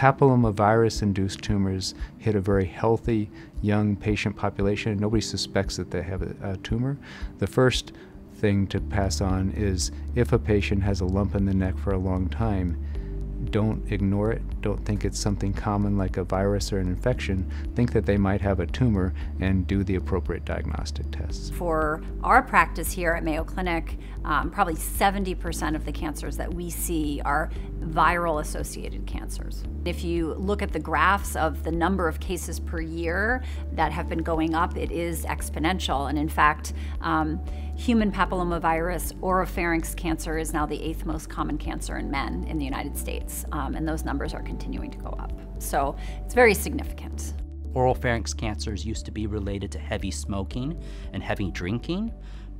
papillomavirus-induced tumors hit a very healthy, young patient population. Nobody suspects that they have a tumor. The first thing to pass on is if a patient has a lump in the neck for a long time, don't ignore it. Don't think it's something common like a virus or an infection. Think that they might have a tumor and do the appropriate diagnostic tests. For our practice here at Mayo Clinic, probably 70% of the cancers that we see are viral-associated cancers. If you look at the graphs of the number of cases per year that have been going up, it is exponential. And in fact, human papillomavirus oropharynx cancer is now the 8th most common cancer in men in the United States, and those numbers are continuing to go up. So it's very significant. Oropharynx cancers used to be related to heavy smoking and heavy drinking,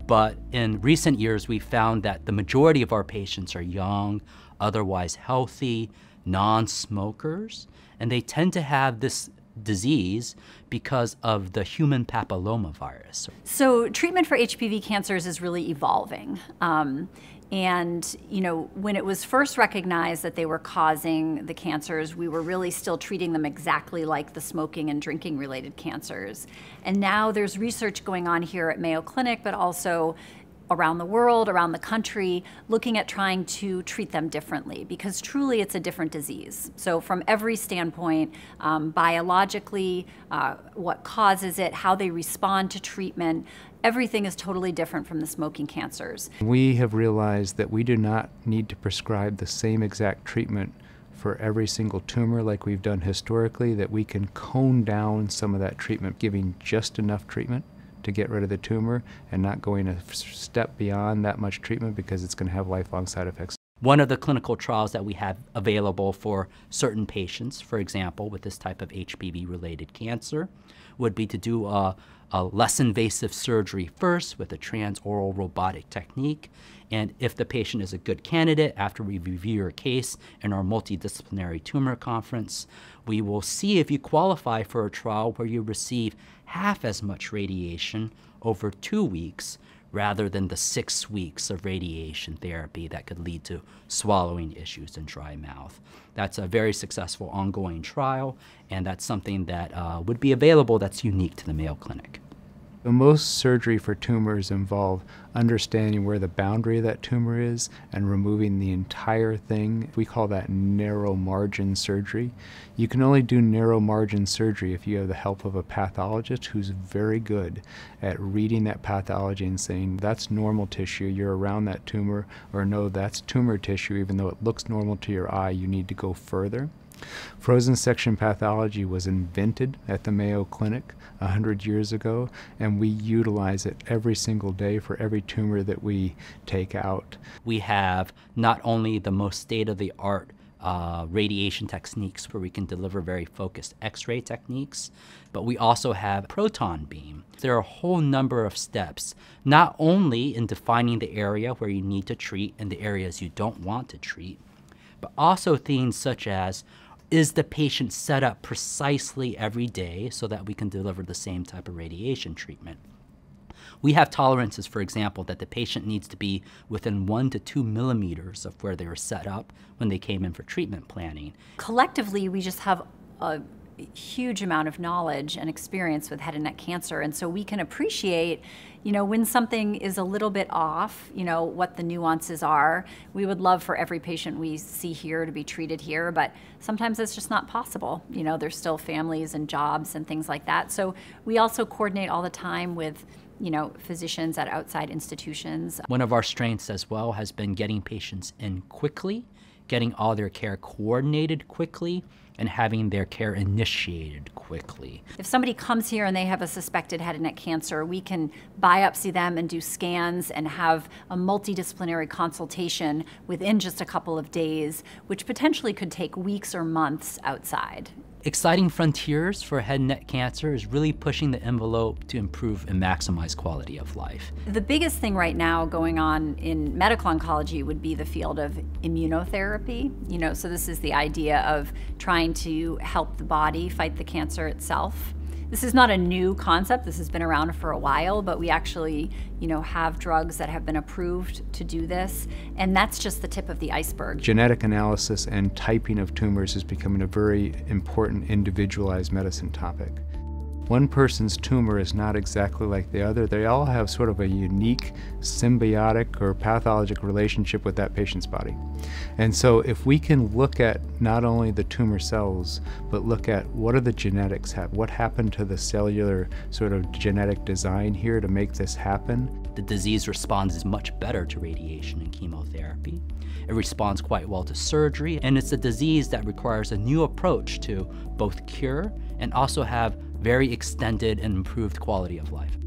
but in recent years we found that the majority of our patients are young, otherwise healthy, non-smokers, and they tend to have this disease because of the human papillomavirus. So treatment for HPV cancers is really evolving. And you know, when it was first recognized that they were causing the cancers, we were really still treating them exactly like the smoking and drinking related cancers. And now there's research going on here at Mayo Clinic, but also around the world, around the country, looking at trying to treat them differently, because truly it's a different disease. So from every standpoint, biologically, what causes it, how they respond to treatment, everything is totally different from the smoking cancers. We have realized that we do not need to prescribe the same exact treatment for every single tumor like we've done historically, that we can cone down some of that treatment, giving just enough treatment to get rid of the tumor and not going a step beyond that much treatment because it's going to have lifelong side effects. One of the clinical trials that we have available for certain patients, for example, with this type of HPV-related cancer, would be to do a less invasive surgery first with a transoral robotic technique. And if the patient is a good candidate, after we review your case in our multidisciplinary tumor conference, we will see if you qualify for a trial where you receive half as much radiation over 2 weeks rather than the 6 weeks of radiation therapy that could lead to swallowing issues and dry mouth. That's a very successful ongoing trial, and that's something that would be available that's unique to the Mayo Clinic. Most surgery for tumors involve understanding where the boundary of that tumor is and removing the entire thing. We call that narrow margin surgery. You can only do narrow margin surgery if you have the help of a pathologist who's very good at reading that pathology and saying, that's normal tissue, you're around that tumor, or no, that's tumor tissue, even though it looks normal to your eye, you need to go further. Frozen section pathology was invented at the Mayo Clinic 100 years ago, and we utilize it every single day for every tumor that we take out. We have not only the most state-of-the-art radiation techniques where we can deliver very focused X-ray techniques, but we also have proton beam. There are a whole number of steps, not only in defining the area where you need to treat and the areas you don't want to treat, but also things such as, is the patient set up precisely every day so that we can deliver the same type of radiation treatment? We have tolerances, for example, that the patient needs to be within 1 to 2 millimeters of where they were set up when they came in for treatment planning. Collectively, we just have a huge amount of knowledge and experience with head and neck cancer, and so we can appreciate, you know, when something is a little bit off, you know, what the nuances are. We would love for every patient we see here to be treated here, but sometimes it's just not possible. You know, there's still families and jobs and things like that. So we also coordinate all the time with, you know, physicians at outside institutions. One of our strengths as well has been getting patients in quickly, getting all their care coordinated quickly, and having their care initiated quickly. If somebody comes here and they have a suspected head and neck cancer, we can biopsy them and do scans and have a multidisciplinary consultation within just a couple of days, which potentially could take weeks or months outside. Exciting Frontiers for Head and Neck Cancer is really pushing the envelope to improve and maximize quality of life. The biggest thing right now going on in medical oncology would be the field of immunotherapy. You know, so this is the idea of trying to help the body fight the cancer itself. This is not a new concept. This has been around for a while, but we actually, have drugs that have been approved to do this, and that's just the tip of the iceberg. Genetic analysis and typing of tumors is becoming a very important individualized medicine topic. One person's tumor is not exactly like the other. They all have sort of a unique symbiotic or pathologic relationship with that patient's body. And so if we can look at not only the tumor cells, but look at what are the genetics, what happened to the cellular sort of genetic design here to make this happen. The disease responds much better to radiation and chemotherapy. It responds quite well to surgery, and it's a disease that requires a new approach to both cure and also have very extended and improved quality of life.